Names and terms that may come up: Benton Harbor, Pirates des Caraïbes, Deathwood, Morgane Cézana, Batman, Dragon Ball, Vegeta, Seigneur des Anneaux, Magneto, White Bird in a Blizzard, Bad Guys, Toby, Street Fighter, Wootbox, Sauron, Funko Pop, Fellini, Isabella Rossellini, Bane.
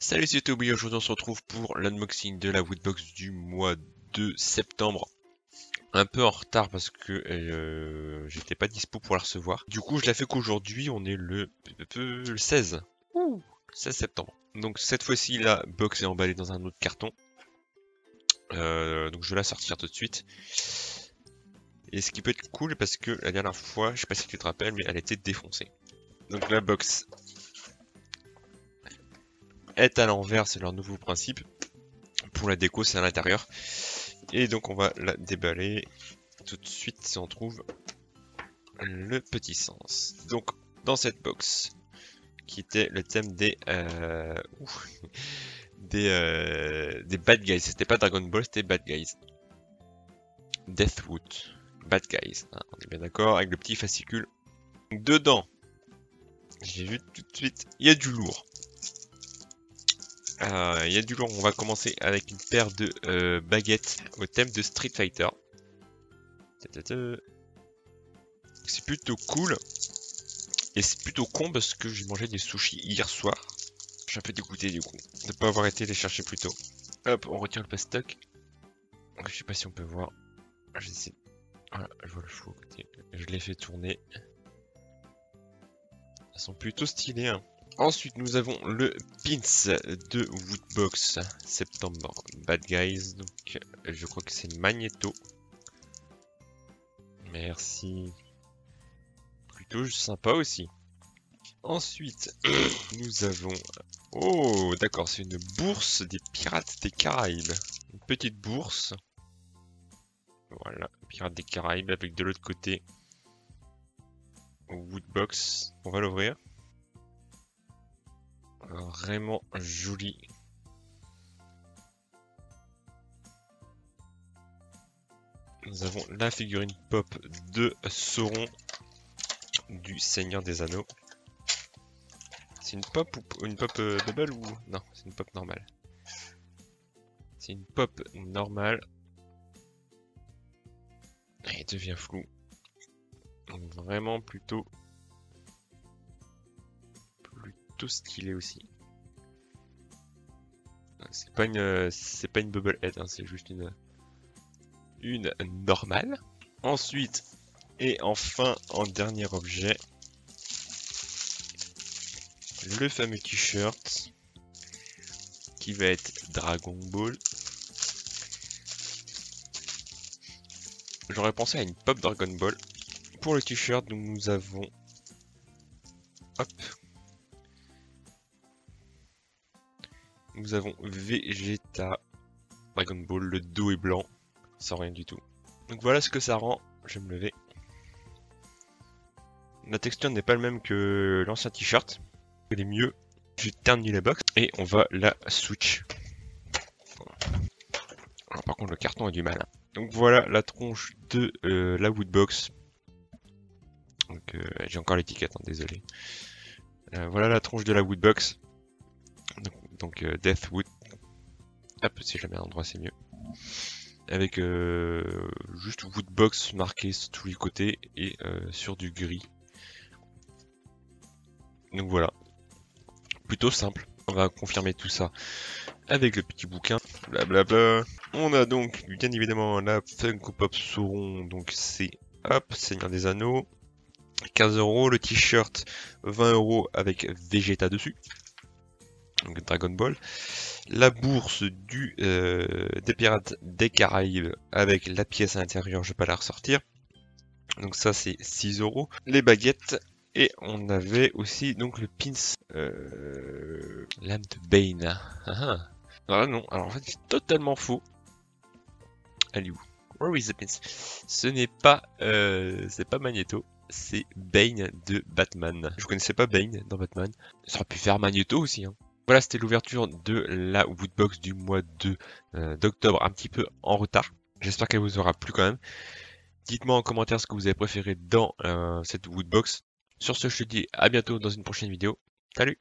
Salut, c'est Toby. Aujourd'hui, on se retrouve pour l'unboxing de la Wootbox du mois de septembre. Un peu en retard parce que j'étais pas dispo pour la recevoir. Du coup, je la fais qu'aujourd'hui. On est le 16. Ouh. 16 septembre. Donc cette fois-ci, la box est emballée dans un autre carton. Donc je vais la sortir tout de suite. Et ce qui peut être cool parce que la dernière fois, je sais pas si tu te rappelles, mais elle était défoncée. Donc la box est à l'envers, c'est leur nouveau principe. Pour la déco, c'est à l'intérieur. Et donc on va la déballer tout de suite si on trouve le petit sens. Donc dans cette box, qui était le thème des Bad Guys. C'était pas Dragon Ball, c'était Bad Guys. Deathwood. Bad Guys. Ah, on est bien d'accord, avec le petit fascicule. Donc, dedans, j'ai vu tout de suite, il y a du lourd. Il y a du lourd, on va commencer avec une paire de baguettes au thème de Street Fighter. C'est plutôt cool. Et c'est plutôt con parce que j'ai mangé des sushis hier soir. Je suis un peu dégoûté du coup de ne pas avoir été les chercher plus tôt. Hop, on retire le plastoc. Je sais pas si on peut voir. J'essaie. Voilà, je vois le chou au côté. Je les fais tourner. Elles sont plutôt stylées. Hein. Ensuite, nous avons le pins de Wootbox septembre. Bad Guys. Donc, je crois que c'est Magneto. Merci. Sympa aussi. Ensuite, nous avons... Oh, d'accord, c'est une bourse des Pirates des Caraïbes. Une petite bourse. Voilà, Pirates des Caraïbes avec de l'autre côté Wootbox. On va l'ouvrir. Vraiment joli. Nous avons la figurine pop de Sauron. Du Seigneur des Anneaux. C'est une pop ou une pop bubble ou... Non, c'est une pop normale. C'est une pop normale. Elle devient floue. Donc vraiment plutôt stylé aussi. C'est pas une bubble head, hein, c'est juste une normale. Ensuite. Et enfin, en dernier objet, le fameux t-shirt qui va être Dragon Ball. J'aurais pensé à une pop Dragon Ball. Pour le t-shirt, nous avons... Hop. Nous avons Vegeta. Dragon Ball, le dos est blanc, sans rien du tout. Donc voilà ce que ça rend. Je vais me lever. La texture n'est pas le même que l'ancien t-shirt. Elle est mieux. Je termine la box et on va la switch. Alors, par contre, le carton a du mal. Donc voilà la tronche de la Wootbox. Donc j'ai encore l'étiquette, hein, désolé. Voilà la tronche de la Wootbox. Donc Deathwood. Hop, si jamais un endroit c'est mieux. Avec juste Wootbox marqué sur tous les côtés et sur du gris. Donc voilà, plutôt simple. On va confirmer tout ça avec le petit bouquin. Blablabla. On a donc bien évidemment la Funko Pop Sauron. Donc c'est hop, Seigneur des Anneaux. 15 €, le t-shirt 20 € avec Vegeta dessus. Donc Dragon Ball. La bourse des Pirates des Caraïbes avec la pièce à l'intérieur, je vais pas la ressortir. Donc ça c'est 6 €. Les baguettes. Et on avait aussi donc le pins lame de Bane. Ah, ah non, alors en fait c'est totalement faux. Elle est où? Where is the pins? Ce n'est pas, c'est pas Magneto, c'est Bane de Batman. Je connaissais pas Bane dans Batman. Ça aurait pu faire Magneto aussi. Hein. Voilà, c'était l'ouverture de la Wootbox du mois d'octobre, un petit peu en retard. J'espère qu'elle vous aura plu quand même. Dites-moi en commentaire ce que vous avez préféré dans cette Wootbox. Sur ce, je te dis à bientôt dans une prochaine vidéo. Salut!